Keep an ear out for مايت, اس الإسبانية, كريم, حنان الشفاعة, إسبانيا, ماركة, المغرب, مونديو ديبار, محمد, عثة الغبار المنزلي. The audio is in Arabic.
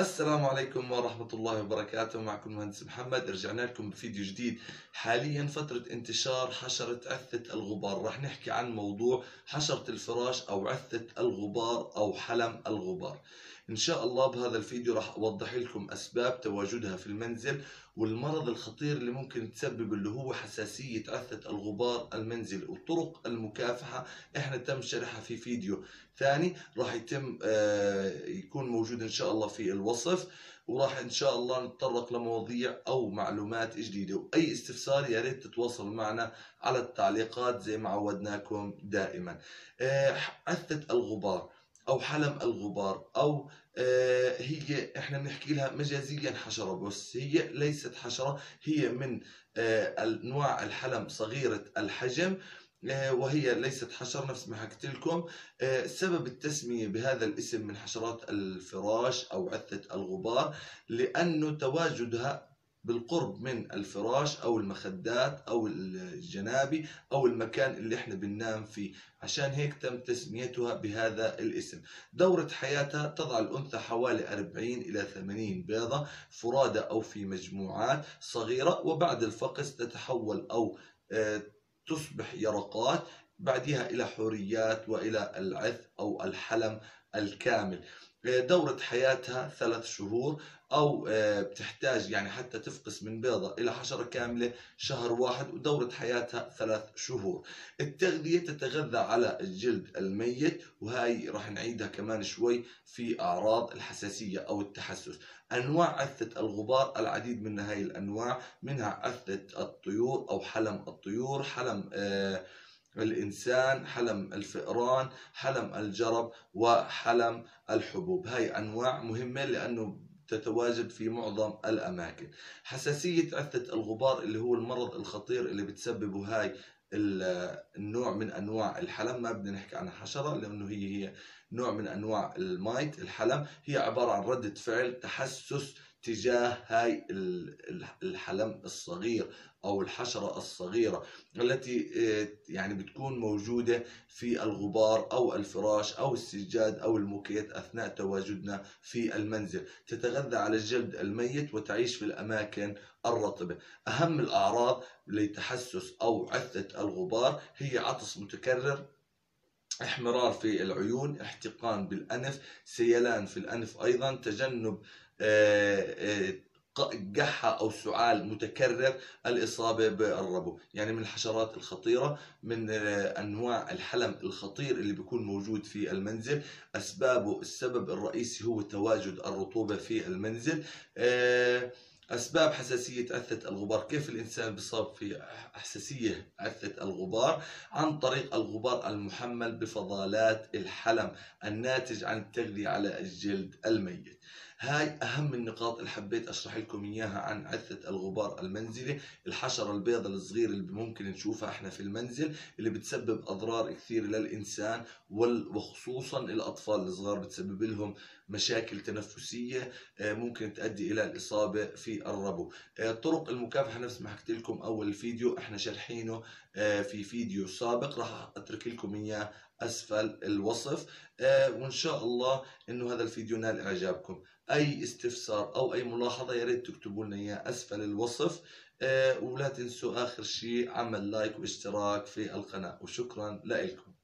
السلام عليكم ورحمة الله وبركاته. معكم المهندس محمد. رجعنا لكم بفيديو جديد. حاليا فترة انتشار حشرة عثة الغبار، رح نحكي عن موضوع حشرة الفراش أو عثة الغبار أو حلم الغبار. إن شاء الله بهذا الفيديو راح أوضح لكم أسباب تواجدها في المنزل والمرض الخطير اللي ممكن تسبب اللي هو حساسية عثة الغبار المنزلي وطرق المكافحة. إحنا تم شرحها في فيديو ثاني راح يتم يكون موجود إن شاء الله في الوصف، وراح إن شاء الله نتطرق لمواضيع أو معلومات جديدة. وأي استفسار يا ريت تتواصل معنا على التعليقات زي ما عودناكم دائما. عثة الغبار أو حلم الغبار أو هي احنا بنحكي لها مجازيا حشرة، بس هي ليست حشرة، هي من أنواع الحلم صغيرة الحجم، وهي ليست حشرة نفس ما حكيت لكم. سبب التسمية بهذا الاسم من حشرات الفراش أو عثة الغبار لأنه تواجدها بالقرب من الفراش أو المخدات أو الجنابي أو المكان اللي احنا بننام فيه، عشان هيك تم تسميتها بهذا الاسم. دورة حياتها تضع الأنثى حوالي 40 إلى 80 بيضة فرادى أو في مجموعات صغيرة، وبعد الفقس تتحول أو تصبح يرقات، بعدها إلى حوريات وإلى العث أو الحلم الكامل. دورة حياتها 3 شهور أو بتحتاج يعني حتى تفقس من بيضة إلى حشرة كاملة 1 شهر، ودورة حياتها 3 شهور. التغذية تتغذى على الجلد الميت، وهي راح نعيدها كمان شوي في أعراض الحساسية أو التحسس. أنواع عثة الغبار العديد من هاي الأنواع، منها عثة الطيور أو حلم الطيور، حلم الإنسان، حلم الفئران، حلم الجرب، وحلم الحبوب. هاي أنواع مهمة لأنه تتواجد في معظم الأماكن. حساسية عثة الغبار اللي هو المرض الخطير اللي بتسببه هاي النوع من أنواع الحلم، ما بدنا نحكي عنها حشرة لأنه هي نوع من أنواع المايت. الحلم هي عبارة عن ردة فعل تحسس تجاه هاي الحلم الصغير أو الحشرة الصغيرة التي يعني بتكون موجودة في الغبار أو الفراش أو السجاد أو الموكيت أثناء تواجدنا في المنزل. تتغذى على الجلد الميت وتعيش في الأماكن الرطبة. أهم الأعراض لتحسس أو عثة الغبار هي عطس متكرر، احمرار في العيون، احتقان بالأنف، سيلان في الأنف، أيضا تجنب قحة أو سعال متكرر، الإصابة بالربو. يعني من الحشرات الخطيرة، من أنواع الحلم الخطير اللي بيكون موجود في المنزل. أسبابه، السبب الرئيسي هو تواجد الرطوبة في المنزل. أسباب حساسية عثة الغبار، كيف الإنسان بيصاب في حساسية عثة الغبار؟ عن طريق الغبار المحمل بفضلات الحلم الناتج عن التغذية على الجلد الميت. هاي أهم النقاط اللي حبيت أشرح لكم إياها عن عثة الغبار المنزلي، الحشرة البيضة الصغيرة اللي ممكن نشوفها إحنا في المنزل، اللي بتسبب أضرار كثير للإنسان وخصوصا الأطفال الصغار، بتسبب لهم مشاكل تنفسية ممكن تؤدي إلى الإصابة في الربو. طرق المكافحة نفس ما حكيت لكم أول فيديو، إحنا شرحينه في فيديو سابق، راح أترك لكم إياه أسفل الوصف. وإن شاء الله إنه هذا الفيديو نال إعجابكم. أي استفسار أو أي ملاحظة يا ريت تكتبوا لنا إياه أسفل الوصف، ولا تنسوا آخر شيء عمل لايك واشتراك في القناة، وشكرا لكم.